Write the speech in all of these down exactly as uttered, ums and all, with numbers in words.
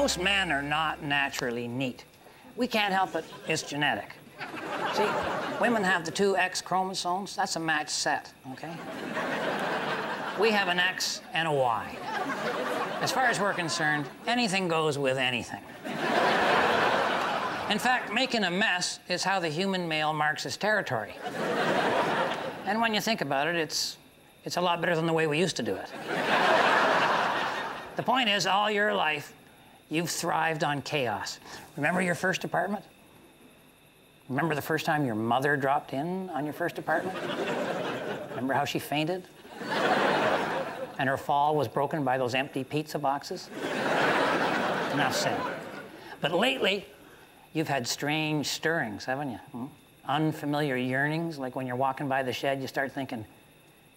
Most men are not naturally neat. We can't help it, it's genetic. See, women have the two X chromosomes. That's a match set, okay? We have an X and a Y. As far as we're concerned, anything goes with anything. In fact, making a mess is how the human male marks his territory. And when you think about it, it's, it's a lot better than the way we used to do it. The point is, all your life, you've thrived on chaos. Remember your first apartment? Remember the first time your mother dropped in on your first apartment? Remember how she fainted? And her fall was broken by those empty pizza boxes? Enough said. But lately, you've had strange stirrings, haven't you? Hmm? Unfamiliar yearnings, like when you're walking by the shed, you start thinking,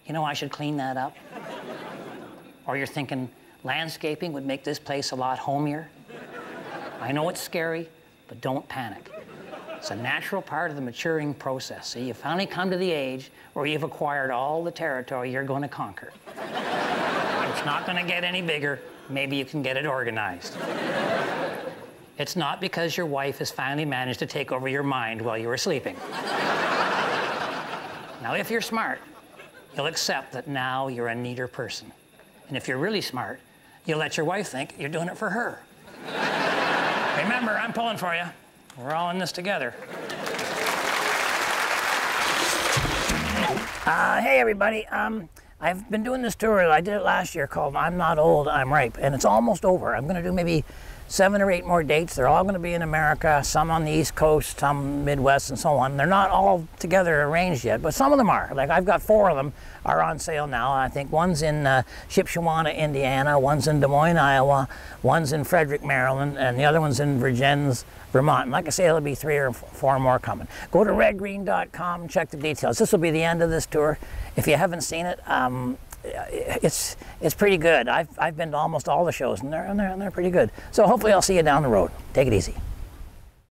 you know, I should clean that up. Or you're thinking, landscaping would make this place a lot homier. I know it's scary, but don't panic. It's a natural part of the maturing process. See, you finally come to the age where you've acquired all the territory you're going to conquer. It's not going to get any bigger. Maybe you can get it organized. It's not because your wife has finally managed to take over your mind while you were sleeping. Now, if you're smart, you'll accept that now you're a neater person. And if you're really smart, you'll let your wife think you're doing it for her. Remember, I'm pulling for you. We're all in this together. Uh, hey, everybody. Um, I've been doing this tour. I did it last year called I'm Not Old, I'm Ripe. And it's almost over. I'm going to do maybe seven or eight more dates. They're all going to be in America, some on the East Coast, some Midwest, and so on. They're not all together arranged yet, but some of them are. Like, I've got four of them are on sale now. I think one's in uh, Shipshawana, Indiana, one's in Des Moines, Iowa, one's in Frederick, Maryland, and the other one's in Virgins, Vermont. And like I say, there'll be three or four more coming. Go to red green dot com and check the details. This will be the end of this tour. If you haven't seen it, um, It's it's pretty good. I've I've been to almost all the shows, and they're and they're, and they're pretty good. So hopefully I'll see you down the road. Take it easy.